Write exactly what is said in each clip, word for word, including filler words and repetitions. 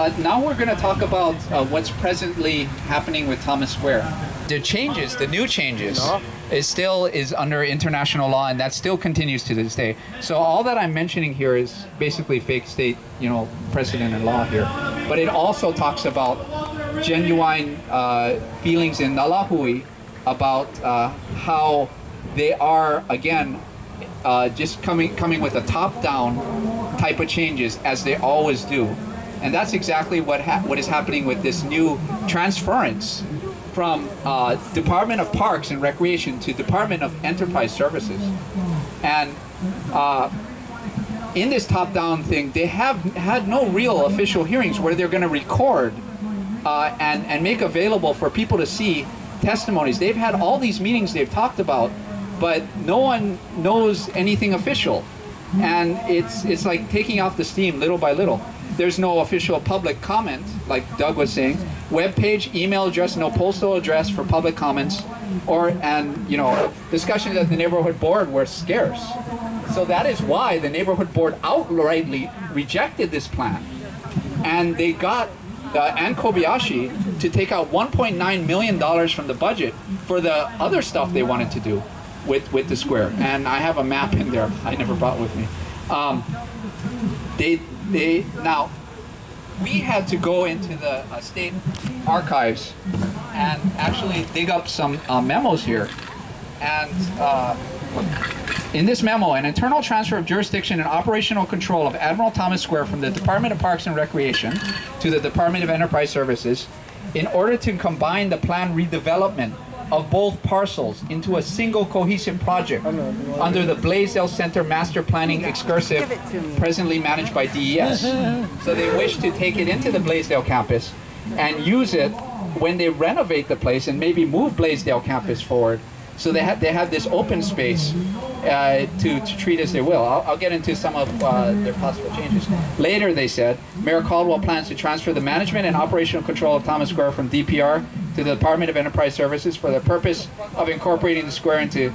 Uh, now we're going to talk about uh, what's presently happening with Thomas Square. The changes, the new changes, no. is still is under international law, and that still continues to this day. So all that I'm mentioning here is basically fake state, you know, precedent and law here. But it also talks about genuine uh, feelings in Nā Lāhui about uh, how they are, again, uh, just coming coming with a top-down type of changes, as they always do. And that's exactly what ha what is happening with this new transference from uh, Department of Parks and Recreation to Department of Enterprise Services. And uh, in this top-down thing, they have had no real official hearings where they're going to record uh, and, and make available for people to see testimonies. They've had all these meetings they've talked about, but no one knows anything official. And it's, it's like taking off the steam little by little. There's no official public comment, like Doug was saying. Web page, email address, no postal address for public comments, or and you know discussions at the neighborhood board were scarce. So that is why the neighborhood board outrightly rejected this plan, and they got Uh, Ann Kobayashi to take out one point nine million dollars from the budget for the other stuff they wanted to do with, with the square. And I have a map in there I never brought with me. Um, they, they, now, we had to go into the uh, state archives and actually dig up some uh, memos here. And uh, in this memo, an internal transfer of jurisdiction and operational control of Admiral Thomas Square from the Department of Parks and Recreation to the Department of Enterprise Services in order to combine the planned redevelopment of both parcels into a single cohesive project under the Blaisdell Center Master Planning Excursive presently managed by D E S. So they wish to take it into the Blaisdell campus and use it when they renovate the place and maybe move Blaisdell campus forward. So they have, they have this open space uh, to, to treat as they will. I'll, I'll get into some of uh, their possible changes. Later, they said, Mayor Caldwell plans to transfer the management and operational control of Thomas Square from D P R to the Department of Enterprise Services for the purpose of incorporating the square into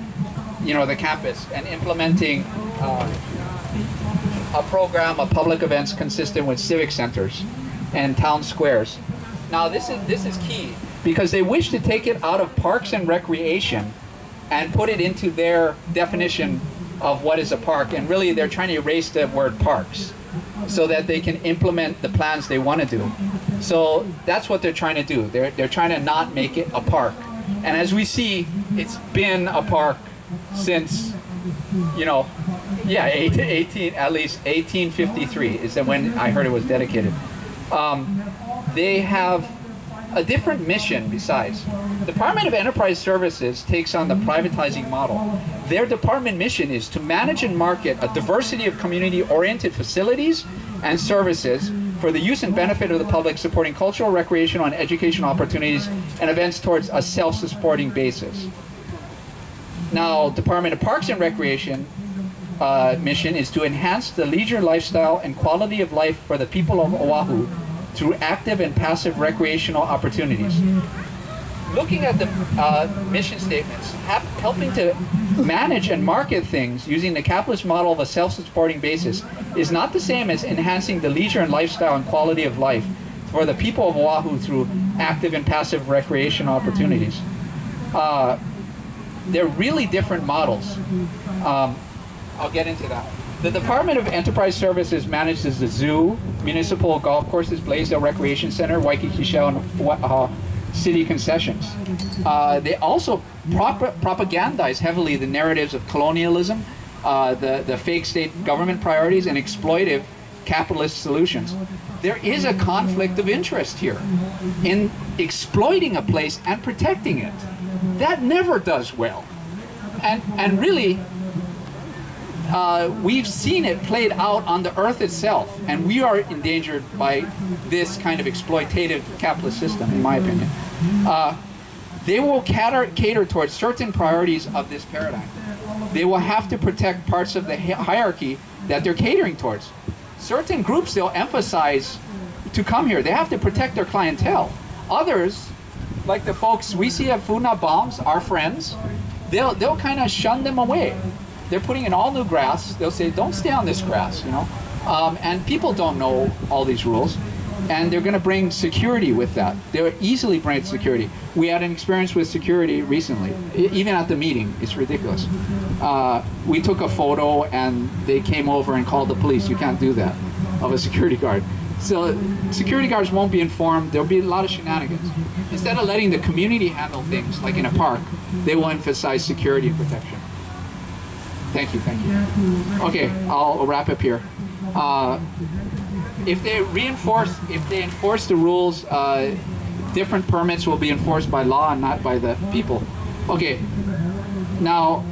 you know, the campus and implementing uh, a program of public events consistent with civic centers and town squares. Now, this is, this is key, because they wish to take it out of Parks and Recreation and put it into their definition of what is a park, and really they're trying to erase the word parks so that they can implement the plans they want to do. So that's what they're trying to do. They're, they're trying to not make it a park. And as we see, it's been a park since, you know, yeah, eighteen, at least eighteen fifty-three is when I heard it was dedicated. Um, they have a different mission besides. Department of Enterprise Services takes on the privatizing model. Their department mission is to manage and market a diversity of community-oriented facilities and services for the use and benefit of the public, supporting cultural, recreational, and educational opportunities and events towards a self-supporting basis. Now, Department of Parks and Recreation uh, mission is to enhance the leisure lifestyle and quality of life for the people of Oahu through active and passive recreational opportunities. Looking at the uh, mission statements, ha helping to manage and market things using the capitalist model of a self-supporting basis is not the same as enhancing the leisure and lifestyle and quality of life for the people of Oahu through active and passive recreational opportunities. Uh, they're really different models. Um, I'll get into that. The Department of Enterprise Services manages the zoo, municipal golf courses, Blaisdell Recreation Center, Waikiki Shell, and uh, city concessions. Uh, they also prop propagandize heavily the narratives of colonialism, uh, the, the fake state government priorities, and exploitive capitalist solutions. There is a conflict of interest here in exploiting a place and protecting it. That never does well. And, and really, Uh, we've seen it played out on the earth itself, and we are endangered by this kind of exploitative capitalist system, in my opinion. Uh, they will cater, cater towards certain priorities of this paradigm. They will have to protect parts of the hierarchy that they're catering towards. Certain groups they'll emphasize to come here. They have to protect their clientele. Others, like the folks we see at Food Not Bombs, our friends, they'll, they'll kind of shun them away. They're putting in all new grass. They'll say, don't stay on this grass, you know. Um, and people don't know all these rules. and they're going to bring security with that. They'll easily bring security. We had an experience with security recently, even at the meeting. It's ridiculous. Uh, we took a photo, and they came over and called the police. You can't do that of a security guard. So security guards won't be informed. There'll be a lot of shenanigans. Instead of letting the community handle things, like in a park, they will emphasize security and protection. Thank you, thank you. Okay, I'll wrap up here. Uh, if they reinforce, if they enforce the rules, uh, different permits will be enforced by law and not by the people. Okay, now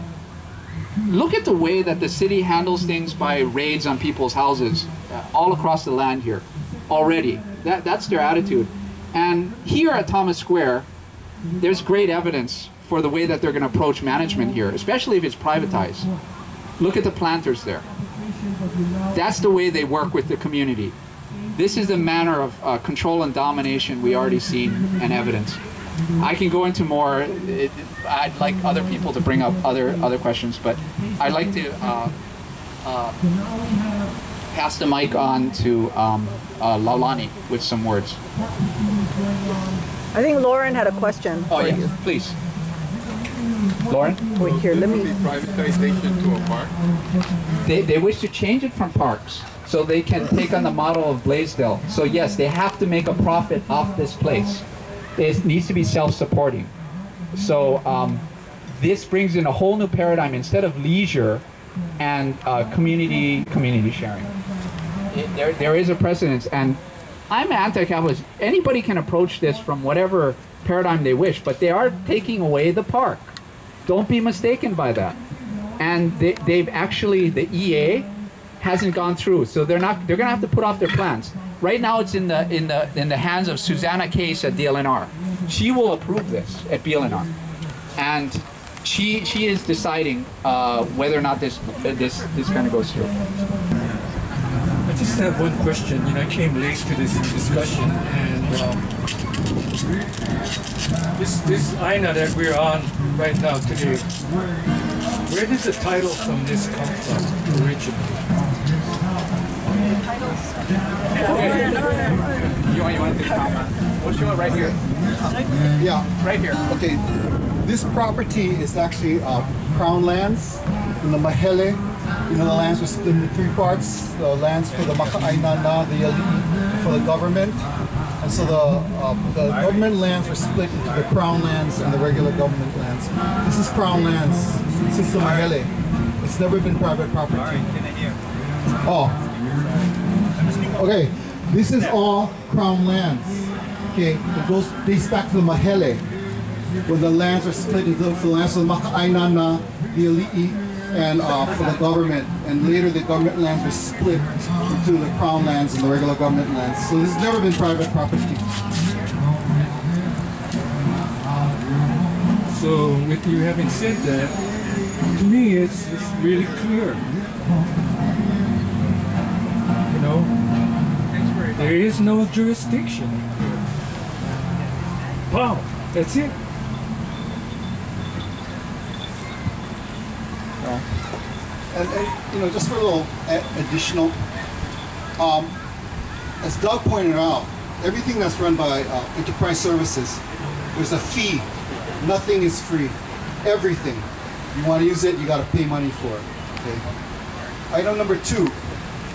look at the way that the city handles things by raids on people's houses uh, all across the land here already. That, that's their attitude. And here at Thomas Square, there's great evidence for the way that they're going to approach management here, especially if it's privatized. Look at the planters there. That's the way they work with the community. This is the manner of uh, control and domination we already seen and evidence. I can go into more. It, I'd like other people to bring up other other questions, but I'd like to uh, uh, pass the mic on to um, uh, Lalani with some words. I think Lauren had a question. Oh, yes, yeah, please. Lauren? Wait here, let me... privatization to a park? They, they wish to change it from parks, so they can take on the model of Blaisdell. So yes, they have to make a profit off this place. It needs to be self-supporting. So um, this brings in a whole new paradigm. Instead of leisure and uh, community community sharing, it, there, there is a precedence. And I'm anti-capitalist. Anybody can approach this from whatever paradigm they wish, but they are taking away the park. Don't be mistaken by that. And they, they've actually, the E A hasn't gone through, so they're not. They're going to have to put off their plans. Right now, it's in the in the in the hands of Susanna Case at D L N R. She will approve this at B L N R, and she she is deciding uh, whether or not this uh, this this kind of goes through. I just have one question. You know, I came late to this discussion, and um, this this aina that we're on right now today, where did the title from this come from originally? The titles. Okay. You want, you want to comment? What you want right here? Yeah. Right here. Okay. This property is actually uh, Crown lands in the Mahele. You know, the lands were split into three parts. The lands for the Maka'ainana, the Ali'i, for the government. And so the, uh, the government lands were split into the Crown lands and the regular government lands. This is Crown lands since the Mahele. It's never been private property. Oh. Okay, this is all Crown lands. Okay, it goes dates back to the Mahele, where the lands are split into the lands of the Maka'ainana, the Ali'i, and uh, for the government. And later the government lands were split into the Crown lands and the regular government lands. So this has never been private property. So with you having said that, to me it's, it's really clear. You know? There is no jurisdiction. Wow, that's it. Yeah. And, and you know, just for a little additional, um, as Doug pointed out, everything that's run by uh, Enterprise Services, there's a fee. Nothing is free. Everything. You want to use it, you got to pay money for it. Okay. Item number two.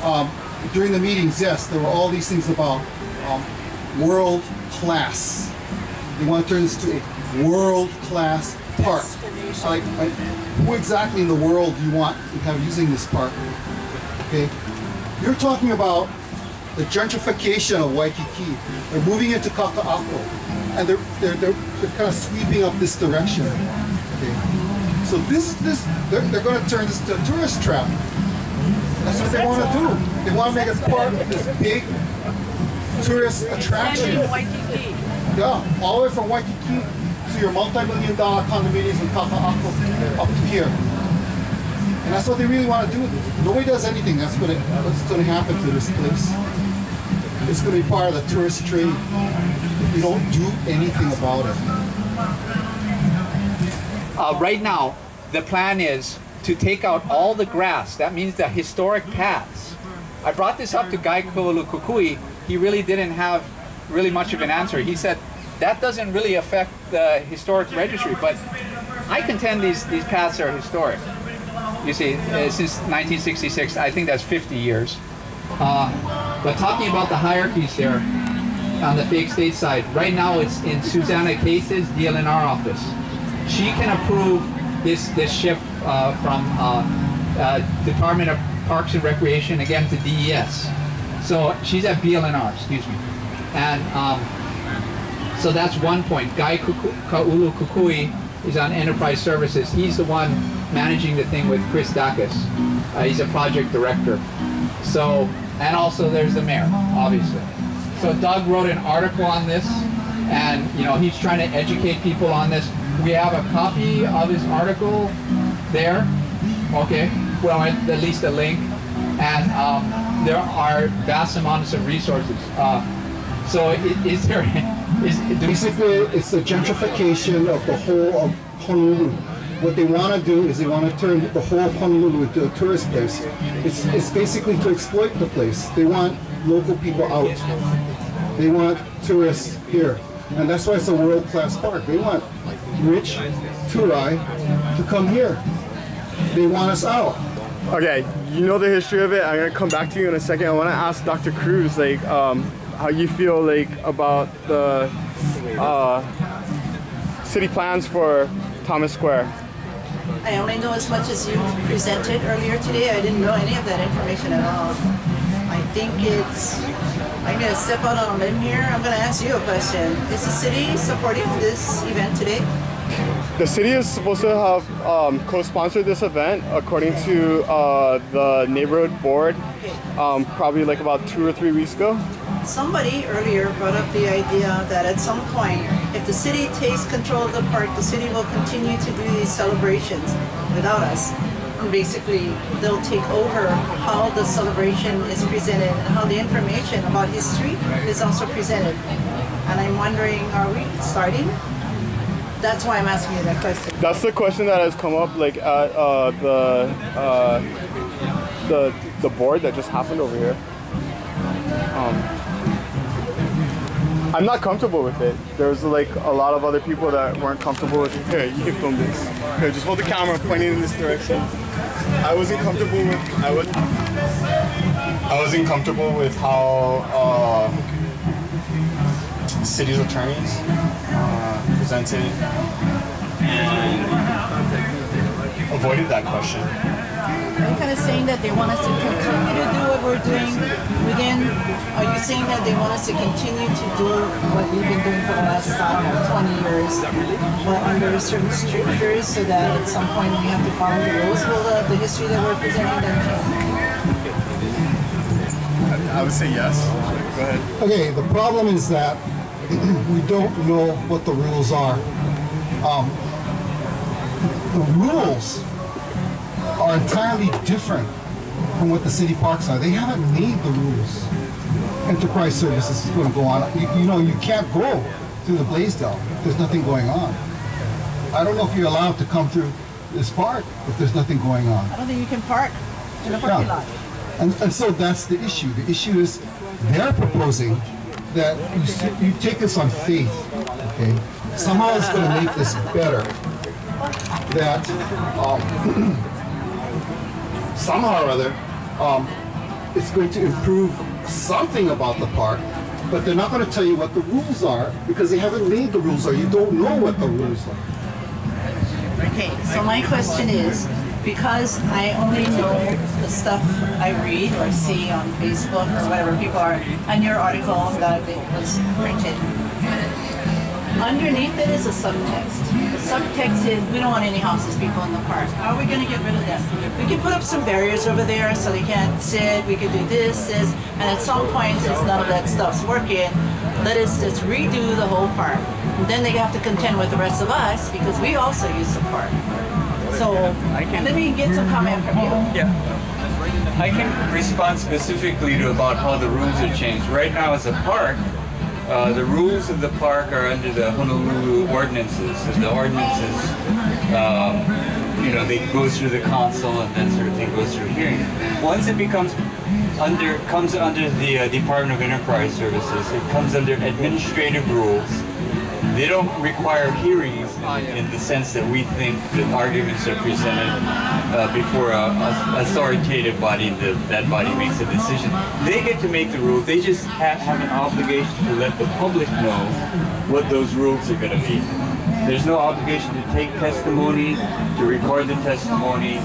Um, During the meetings, yes, there were all these things about um, world class. They want to turn this to a world class park. Like, like, who exactly in the world do you want to have using this park? Okay, you're talking about the gentrification of Waikiki. They're moving into Kaka'ako, and they're they're they're, they're kind of sweeping up this direction. Okay, so this this they're, they're going to turn this to a tourist trap. That's what they want to do. They want to make it part of this big tourist attraction. Yeah, all the way from Waikiki to your multi-million dollar condominiums in Kaka'ako up to here. And that's what they really want to do. Nobody does anything. That's what it, what's going to happen to this place. It's going to be part of the tourist trade. You don't do anything about it. Uh, right now, the plan is to take out all the grass. That means the historic paths. I brought this up to Guy Kaulukukui he really didn't have really much of an answer. He said, that doesn't really affect the historic registry, but I contend these, these paths are historic. You see, uh, since nineteen sixty-six, I think that's fifty years. Uh, but talking about the hierarchies there, on the fake state side, right now it's in Susanna Case's D L N R office. She can approve this, this shift uh, from uh, uh, Department of Parks and Recreation, again, to D E S. So she's at B L N R, excuse me. And um, so that's one point. Guy Kaulukukui is on Enterprise Services. He's the one managing the thing with Chris Dacus. Uh, he's a project director. So, and also there's the mayor, obviously. So Doug wrote an article on this, and you know he's trying to educate people on this. We have a copy of his article there. Okay, well at least a link, and um, there are vast amounts of resources. Uh, so is, is there? Is, Basically, it's the gentrification of the whole of Honolulu. What they want to do is they want to turn the whole of Honolulu into a tourist place. It's it's basically to exploit the place. They want local people out. They want tourists here. And that's why it's a world-class park. They want rich Turai to come here. They want us out. Okay, you know the history of it. I'm going to come back to you in a second. I want to ask Doctor Cruz, like, um, how you feel, like, about the uh, city plans for Thomas Square. I only know as much as you presented earlier today. I didn't know any of that information at all. I think it's, I'm going to step out on a limb here. I'm going to ask you a question. Is the city supporting this event today? The city is supposed to have um, co-sponsored this event, according okay. to uh, the neighborhood board, okay. um, probably like about two or three weeks ago. Somebody earlier brought up the idea that at some point, if the city takes control of the park, the city will continue to do these celebrations without us. Basically, they'll take over how the celebration is presented and how the information about history is also presented. And I'm wondering, are we starting? That's why I'm asking you that question. That's the question that has come up, like at uh, the uh, the the board that just happened over here. Um, I'm not comfortable with it. There's like a lot of other people that weren't comfortable with it. Here, you can film this. Here, just hold the camera pointing in this direction. I wasn't comfortable with I was I wasn't comfortable with how uh, city's attorneys uh, presented and avoided that question. They're kind of saying that they want us to continue to do what we're doing within. Are you saying that they want us to continue to do what we've been doing for the last uh, twenty years, but under certain strictures, so that at some point we have to follow the rules? Will the, the history that we're presenting then change? I would say yes. Go ahead. Okay, the problem is that we don't know what the rules are. Um, the rules are entirely different from what the city parks are. They haven't made the rules. Enterprise Services is going to go on. You, you know, you can't go through the Blaisdell. There's nothing going on. I don't know if you're allowed to come through this park if there's nothing going on. I don't think you can park in a parking yeah. lot. And, and so that's the issue. The issue is they're proposing that you, you take this on faith. Okay, somehow it's going to make this better. That. Um, somehow or other, um, it's going to improve something about the park, but they're not going to tell you what the rules are because they haven't made the rules, or you don't know what the rules are. Okay, so my question is, because I only know the stuff I read or see on Facebook or whatever people are, and your article that was printed, underneath it is a subtext. The subtext is, we don't want any houseless people in the park. How are we going to get rid of them? We can put up some barriers over there so they can't sit, we can do this, this, and at some point, since none of that stuff's working, let us just redo the whole park. And then they have to contend with the rest of us because we also use the park. So, and then we can get some comment from you. Yeah. I can respond specifically to about how the rules are changed. Right now, it's a park. Uh, the rules of the park are under the Honolulu ordinances, and the ordinances um, you know, they go through the council and that sort of thing goes through hearing. Once it becomes under, comes under the uh, Department of Enterprise Services, it comes under administrative rules. They don't require hearings in the sense that we think that arguments are presented uh, before a, a authoritative body, the, that body makes a decision. They get to make the rules. They just have, have an obligation to let the public know what those rules are going to be. There's no obligation to take testimony, to record the testimony,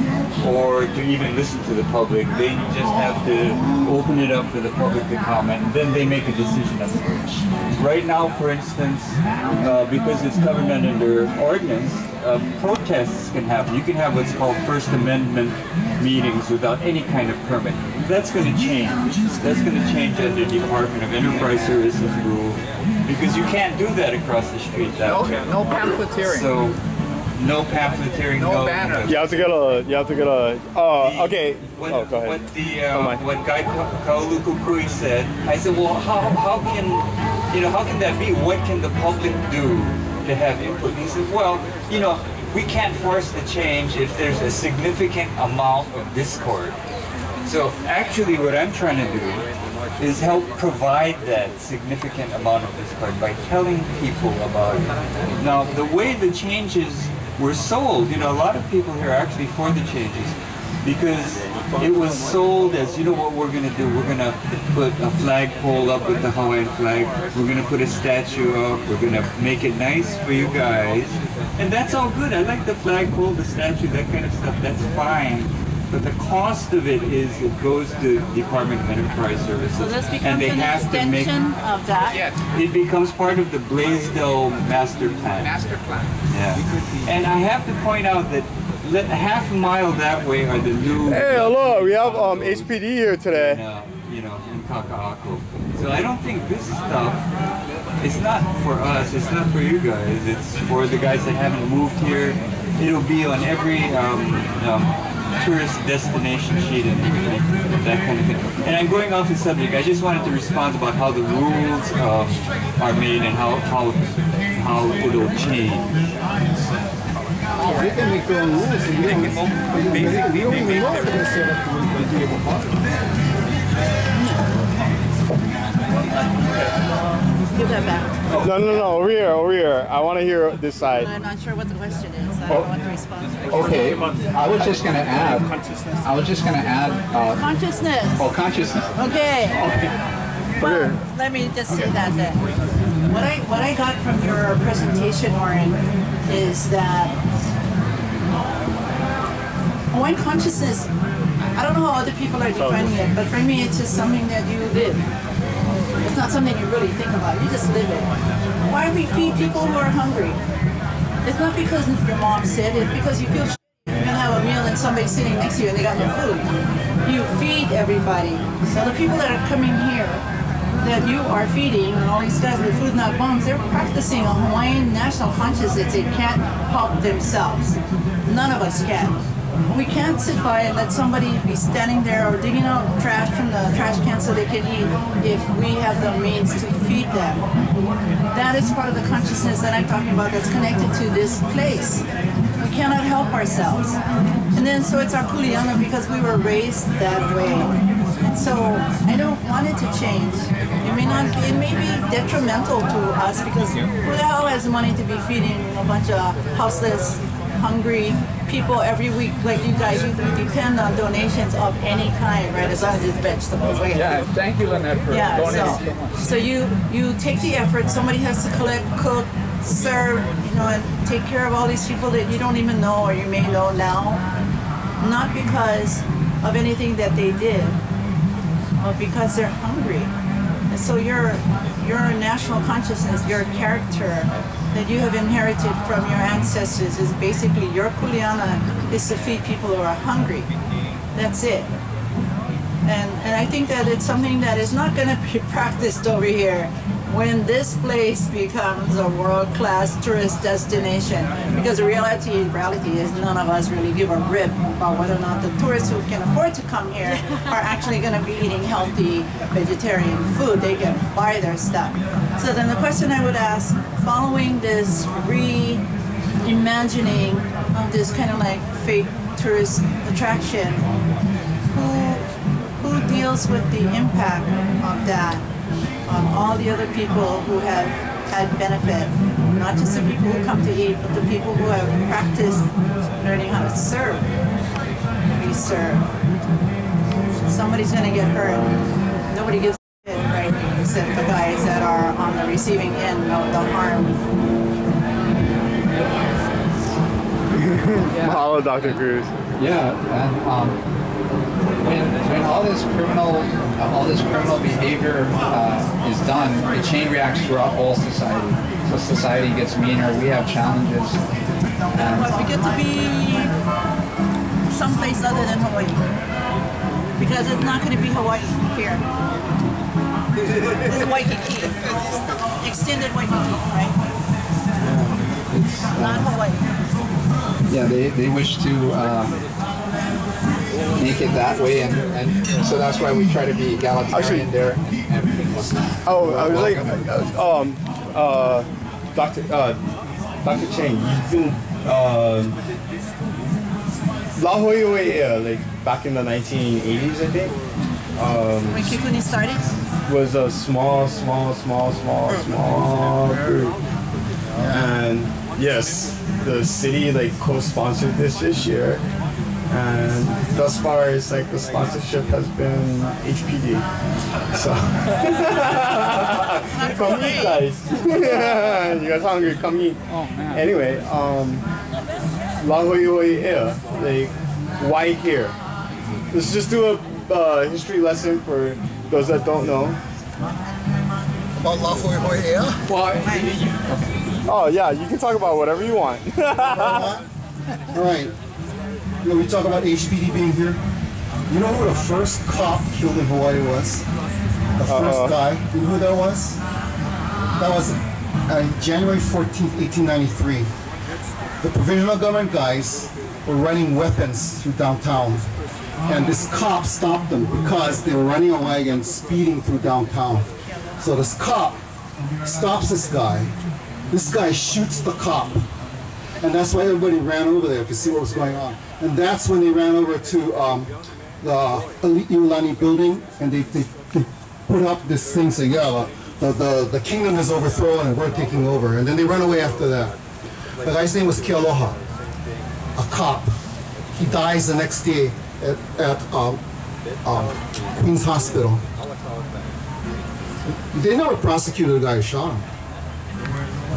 or to even listen to the public. They just have to open it up for the public to comment, and then they make a decision afterwards. Right now, for instance, uh, because it's covered under ordinance, uh, protests can happen. You can have what's called First Amendment meetings without any kind of permit. That's going to change. That's going to change under Department of Enterprise Services rules, because you can't do that across the street. That okay, way. No pamphleteering. So, no pamphleteering. No, no banner. You have to get a. You have to get a. Oh, the, okay. What, oh, go ahead. What the uh, oh, what Guy Kaulukukui said. I said, well, how how can you know how can that be? What can the public do to have input? He said, well, you know, we can't force the change if there's a significant amount of discord. So actually what I'm trying to do is help provide that significant amount of discord by telling people about it. Now, the way the changes were sold, you know, a lot of people here are actually for the changes because it was sold as, you know what we're going to do, we're going to put a flagpole up with the Hawaiian flag, we're going to put a statue up, we're going to make it nice for you guys. And that's all good. I like the flagpole, the statue, that kind of stuff, that's fine. But the cost of it is it goes to Department of Enterprise Services, so this becomes and they an have extension to make of that. Yes. It becomes part of the Blaisdell Master Plan. Master Plan. Yeah. And I have to point out that a half mile that way are the new. Hey, hello. We have um, H P D here today. And, uh, you know, in Kaka'ako. So I don't think this stuff. It's not for us. It's not for you guys. It's for the guys that haven't moved here. It'll be on every. Um, um, tourist destination sheet and everything, that kind of thing. And I'm going off the subject. I just wanted to respond about how the rules uh, are made and how how how it'll change. They can make their rules. Basically, they make their. Give that back. No, no, no. Over here, over here. I want to hear this side. I'm not sure what the question is. I don't want to respond. Okay, I was just going to add, I was just going to add... Uh, consciousness. Oh, consciousness. Okay. Okay. Well, let me just okay. say that then. What I, what I got from your presentation, Warren, is that Hawaiian consciousness, I don't know how other people are defining it, but for me it's just something that you live. It's not something you really think about, you just live it. Why we feed people who are hungry? It's not because your mom said it, it's because you feel sh you have a meal and somebody's sitting next to you and they got no food. You feed everybody. So the people that are coming here that you are feeding and all these guys with Food Not Bombs, they're practicing a Hawaiian national consciousness. They can't help themselves. None of us can. We can't sit by and let somebody be standing there or digging out trash from the trash can so they can eat if we have the means to feed them. That is part of the consciousness that I'm talking about that's connected to this place. We cannot help ourselves. And then so it's our kuleana because we were raised that way. So I don't want it to change. It may not, it may be detrimental to us because who the hell has money to be feeding a bunch of houseless, hungry people every week like you guys? You depend on donations of any kind, right? As long as it's vegetables. Right? Yeah, thank you, Lynette, for yeah, donating. So, so you you take the effort. Somebody has to collect, cook, serve, you know, and take care of all these people that you don't even know or you may know now, not because of anything that they did, but because they're hungry. And so your your national consciousness, your character that you have inherited from your ancestors is basically your kuleana is to feed people who are hungry. That's it. And, and I think that it's something that is not going to be practiced over here when this place becomes a world-class tourist destination. Because the reality, reality is none of us really give a rip about whether or not the tourists who can afford to come here are actually going to be eating healthy vegetarian food. They can buy their stuff. So then the question I would ask, following this reimagining of this kind of like fake tourist attraction, who, who deals with the impact of that on all the other people who have had benefit, not just the people who come to eat, but the people who have practiced learning how to serve. We serve. Somebody's going to get hurt. Nobody gives a shit, right, except the guys that are on the receiving end of the harm. Yeah. Mahalo, Doctor Cruz. Yeah, and um, when, when all this criminal, uh, all this criminal behavior uh, is done, the chain reacts throughout whole society. So society gets meaner. We have challenges. And but we get to be someplace other than Hawaii, because it's not going to be Hawaii here. It's Waikiki, extended Waikiki, right? Yeah, it's, uh, not Hawaii. Yeah, they, they wish to uh, make it that way, and, and so that's why we try to be egalitarian there. And, and oh, I was like, um, uh, Doctor Uh, Doctor Chang, you've been uh, Lā Hoʻihoʻi Ea, like back in the nineteen eighties, I think. Um, when Kikuni started, was a small, small, small, small, small group, and yes. The city like co-sponsored this this year, and thus far it's like the sponsorship has been H P D. So come eat, guys. You guys hungry? Come eat. Oh, man. Anyway, um, Lā Hoʻihoʻi Ea, like why here? Let's just do a uh, history lesson for those that don't know about Lā Hoʻihoʻi Ea. Why? Oh yeah, you can talk about whatever you want. All right. You know, we talk about H P D being here. You know who the first cop killed in Hawaii was? The first uh, guy. You know who that was? That was uh, January fourteenth, eighteen ninety-three. The provisional government guys were running weapons through downtown, and this cop stopped them because they were running away and speeding through downtown. So this cop stops this guy. This guy shoots the cop, and that's why everybody ran over there to see what was going on. And that's when they ran over to um, the Iulani building, and they, they, they put up this thing saying, yeah, the, the, the kingdom is overthrown and we're taking over. And then they ran away after that. The guy's name was Kealoha, a cop. He dies the next day at, at um, um, Queen's Hospital. They never prosecuted the guy who shot him.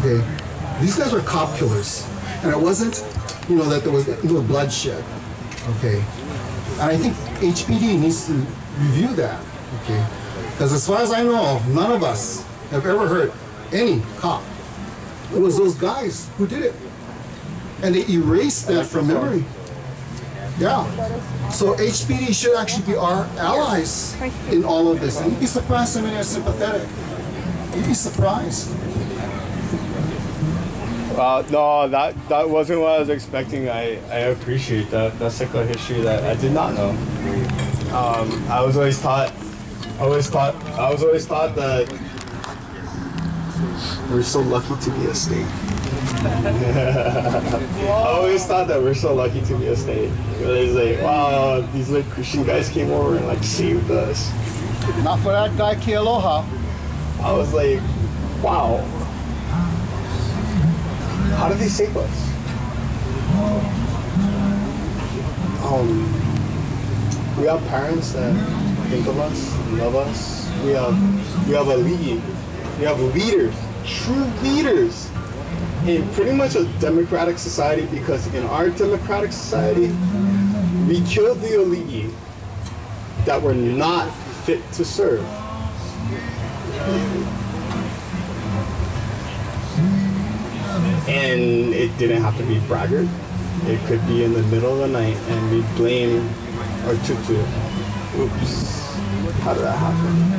Okay. These guys were cop killers, and it wasn't, you know, that there was no bloodshed. Okay, and I think H P D needs to review that. Okay, because as far as I know, none of us have ever hurt any cop. It was those guys who did it, and they erased that from memory. Yeah. So H P D should actually be our allies in all of this, and you'd be surprised how many are sympathetic. You'd be surprised. Uh, no, that that wasn't what I was expecting. I, I appreciate that. That's like a history that I did not know. Um, I was always taught, always taught, I was always taught that we're so lucky to be a state. I always thought that we're so lucky to be a state. It's like, wow, these like Christian guys came over and like saved us. Not for that guy Kealoha. I was like, wow. How did they save us? Um, we have parents that think of us, love us. We have we have Ali'i. We have leaders, true leaders, in pretty much a democratic society. Because in our democratic society, we killed the Ali'i that were not fit to serve. And it didn't have to be braggart. It could be in the middle of the night, and we blame our tutu. Oops, how did that happen?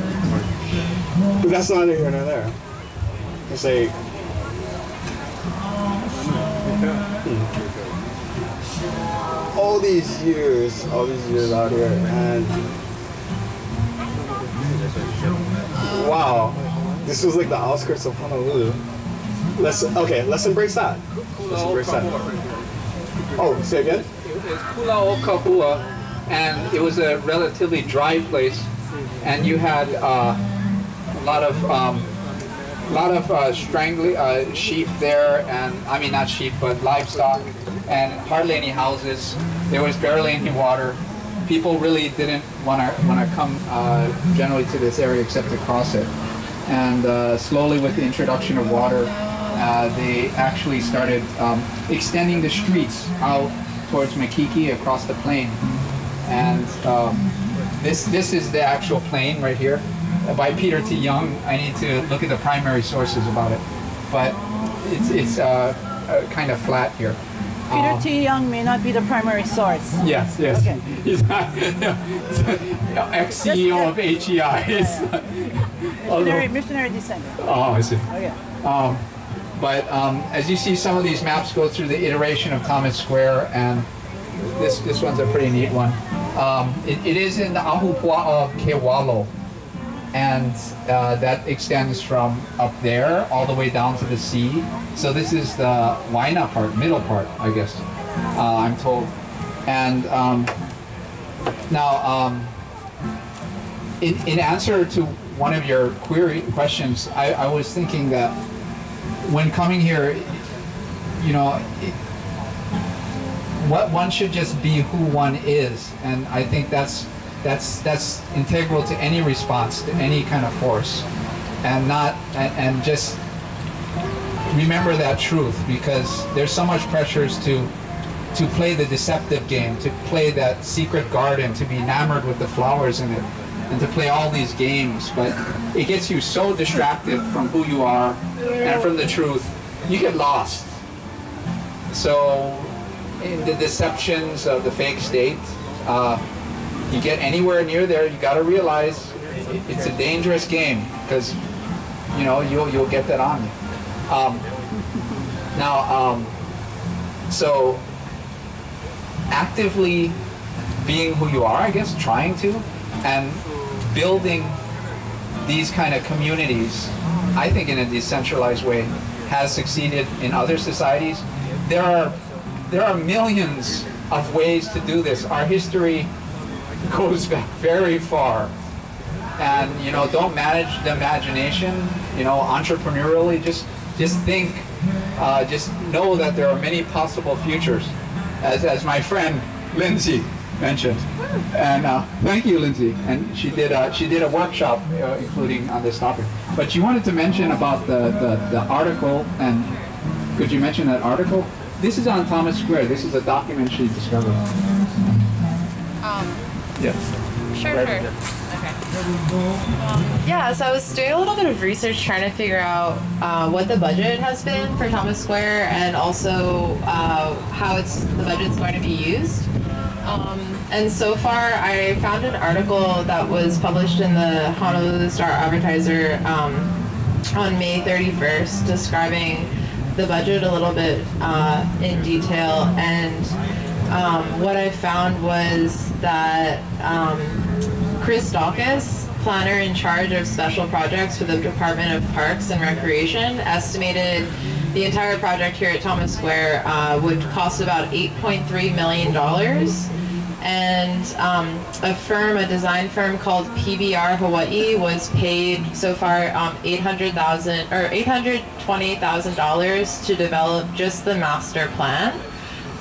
But that's neither here nor there. It's like, hmm. all these years, all these years out here, and wow, this was like the outskirts of Honolulu. Let's, okay, let's embrace that. Let's embrace that. Oh, say again? It was Kulaokahua, and it was a relatively dry place, and you had uh, a lot of um, a lot of uh, strangling uh, sheep there, and I mean not sheep, but livestock, and hardly any houses. There was barely any water. People really didn't want to want to come uh, generally to this area except to cross it. And uh, slowly, with the introduction of water, uh, they actually started um, extending the streets out towards Makiki across the plain. And um, this this is the actual plain right here by Peter T. Young. I need to look at the primary sources about it, but it's it's uh, kind of flat here. Peter uh, T. Young may not be the primary source. Yes, yes. Okay. He's not, you know, ex-C E O of H E I. Yeah, yeah. Missionary, missionary descent. Oh, I see. Oh, yeah. Um, but um, as you see, some of these maps go through the iteration of Thomas Square, and this this one's a pretty neat one. Um, it, it is in the Ahupua'a Kewalo, and uh, that extends from up there all the way down to the sea. So this is the Waina part, middle part, I guess, uh, I'm told. And um, now, um, in, in answer to one of your query questions, I, I was thinking that when coming here, you know, it, what one should just be who one is, and I think that's that's that's integral to any response to any kind of force, and not and, and just remember that truth, because there's so much pressures to to play the deceptive game, to play that secret garden, to be enamored with the flowers in it, and to play all these games, but it gets you so distracted from who you are and from the truth, you get lost. So in the deceptions of the fake state, uh, you get anywhere near there, you gotta realize it's a dangerous game, because you know, you'll, you'll get that on you. Um, now, um, so actively being who you are, I guess, trying to, and building these kind of communities, I think in a decentralized way, has succeeded in other societies. There are, there are millions of ways to do this. Our history goes back very far. And, you know, don't manage the imagination, you know, entrepreneurially, just, just think, uh, just know that there are many possible futures, as, as my friend Lindsay mentioned. And uh, thank you, Lindsay. And she did a, she did a workshop uh, including on this topic. But you wanted to mention about the, the, the article, and could you mention that article? This is on Thomas Square. This is a document she discovered. Um, yeah. Sure, right. Sure. Okay. Um, yeah, so I was doing a little bit of research trying to figure out uh, what the budget has been for Thomas Square, and also uh, how it's the budget's going to be used. Um, and so far, I found an article that was published in the Honolulu Star Advertiser um, on May thirty-first, describing the budget a little bit uh, in detail. And um, what I found was that um, Chris Dacus, planner in charge of special projects for the Department of Parks and Recreation, estimated the entire project here at Thomas Square uh, would cost about eight point three million dollars. And um, a firm, a design firm called P B R Hawaii, was paid so far um, eight hundred thousand dollars or eight hundred twenty thousand dollars to develop just the master plan.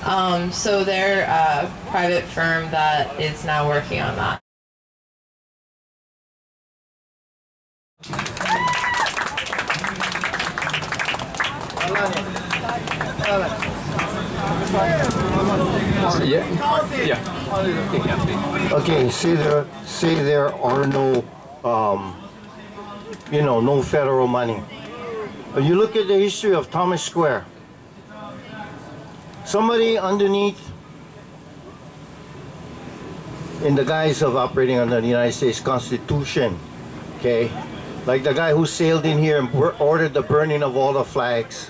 Um, so they're a private firm that is now working on that. Yeah. Yeah. Okay. Say there, say there are no, um, you know, no federal money. But you look at the history of Thomas Square. Somebody underneath, in the guise of operating under the United States Constitution, okay, like the guy who sailed in here and ordered the burning of all the flags.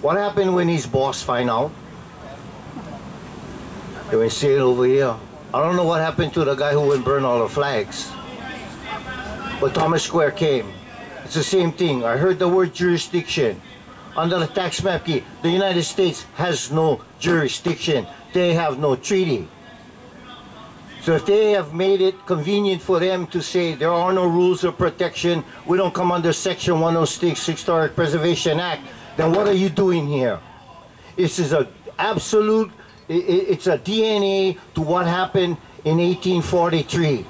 What happened when his boss find out? They went sail over here. I don't know what happened to the guy who went burn all the flags. But Thomas Square came. It's the same thing. I heard the word jurisdiction. under the tax map key, the United States has no jurisdiction. They have no treaty. So if they have made it convenient for them to say there are no rules of protection, we don't come under Section one oh six, Historic Preservation Act, then what are you doing here? This is an absolute, it's a D N A to what happened in eighteen forty-three.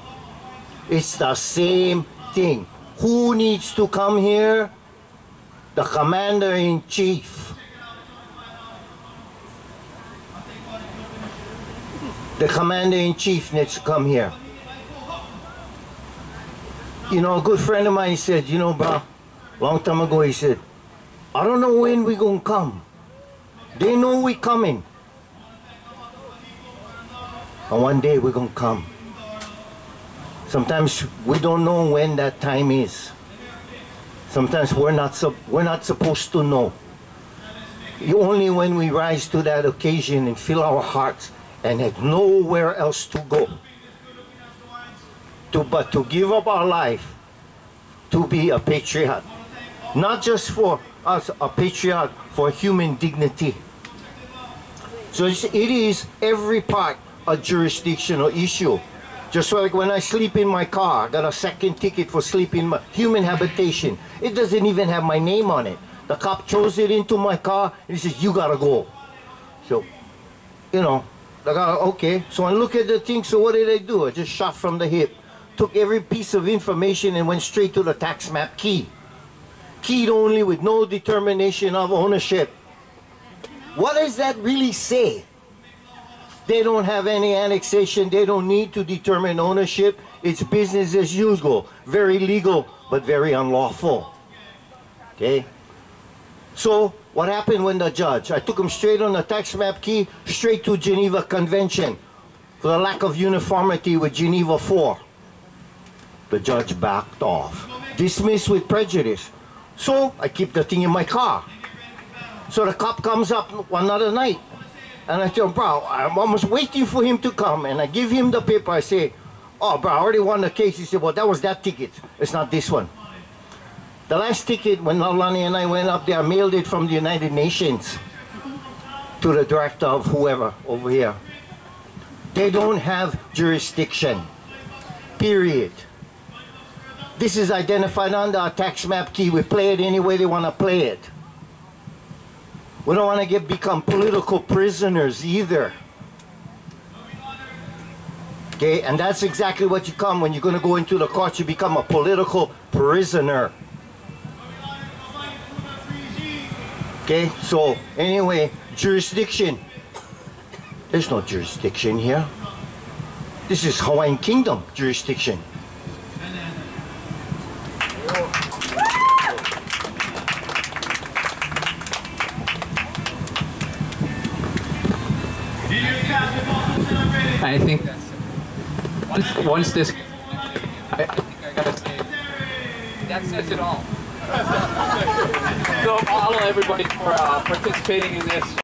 It's the same thing. Who needs to come here? The Commander-in-Chief. The Commander-in-Chief needs to come here. You know, a good friend of mine said, you know, bro, long time ago, he said, I don't know when we gonna come. They know we coming. And one day we're gonna come. Sometimes we don't know when that time is. Sometimes we're not, we're not supposed to know. Only when we rise to that occasion and fill our hearts and have nowhere else to go. To, but to give up our life to be a patriot. Not just for us, a patriot for human dignity. So it's, it is every part a jurisdictional issue. Just like when I sleep in my car, I got a second ticket for sleeping in my human habitation. It doesn't even have my name on it. The cop throws it into my car and he says, you gotta go. So, you know, I got, okay. So I look at the thing, so what did I do? I just shot from the hip. Took every piece of information and went straight to the tax map key. Keyed only with no determination of ownership. What does that really say? They don't have any annexation. They don't need to determine ownership. It's business as usual. Very legal, but very unlawful. Okay? So, what happened when the judge? I took him straight on the tax map key, straight to Geneva Convention for the lack of uniformity with Geneva four. The judge backed off. Dismissed with prejudice. So, I keep the thing in my car. So the cop comes up one other night. And I tell him, bro, I'm almost waiting for him to come. And I give him the paper. I say, oh, bro, I already won the case. He said, well, that was that ticket. It's not this one. The last ticket, when Iulani and I went up there, I mailed it from the United Nations to the director of whoever over here. They don't have jurisdiction. Period. This is identified under our tax map key. We play it any way they want to play it. We don't want to get become political prisoners either. Okay, and that's exactly what you come when you're going to go into the court. You become a political prisoner. Okay, so anyway, jurisdiction. There's no jurisdiction here. This is Hawaiian Kingdom jurisdiction. I think once this, I, I think I gotta say, that says it all. So, follow everybody for uh, participating in this.